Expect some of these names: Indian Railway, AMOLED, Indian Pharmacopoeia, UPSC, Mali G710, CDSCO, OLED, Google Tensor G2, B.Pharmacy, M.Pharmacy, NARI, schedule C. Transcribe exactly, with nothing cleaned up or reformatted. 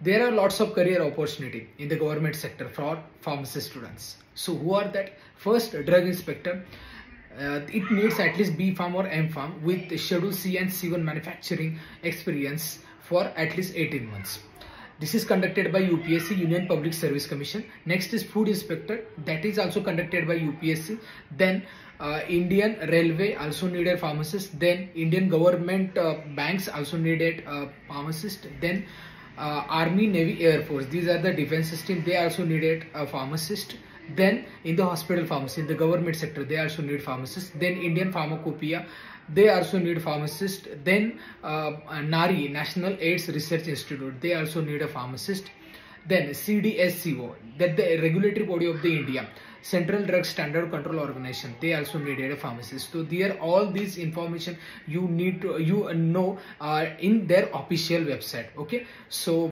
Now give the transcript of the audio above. There are lots of career opportunity in the government sector for pharmacy students. So who are that? First, drug inspector. Uh, it needs at least B Pharm or M Pharm with Schedule C and C one manufacturing experience for at least eighteen months. This is conducted by U P S C, Union Public Service Commission. Next is food inspector, that is also conducted by U P S C. Then uh, Indian Railway also needed pharmacists. Then Indian government uh, banks also needed uh, pharmacists. Then uh, Army, Navy, Air Force, these are the defense system, they also needed a pharmacist. Then in the hospital pharmacy, in the government sector, they also need pharmacists. Then Indian Pharmacopoeia, they also need pharmacists. Then uh, NARI, National AIDS Research Institute, they also need a pharmacist. Then C D S C O, that the regulatory body of the India, Central Drug Standard Control Organization, they also needed a pharmacist. So there are all these information you need to you know uh, in their official website. Okay, so.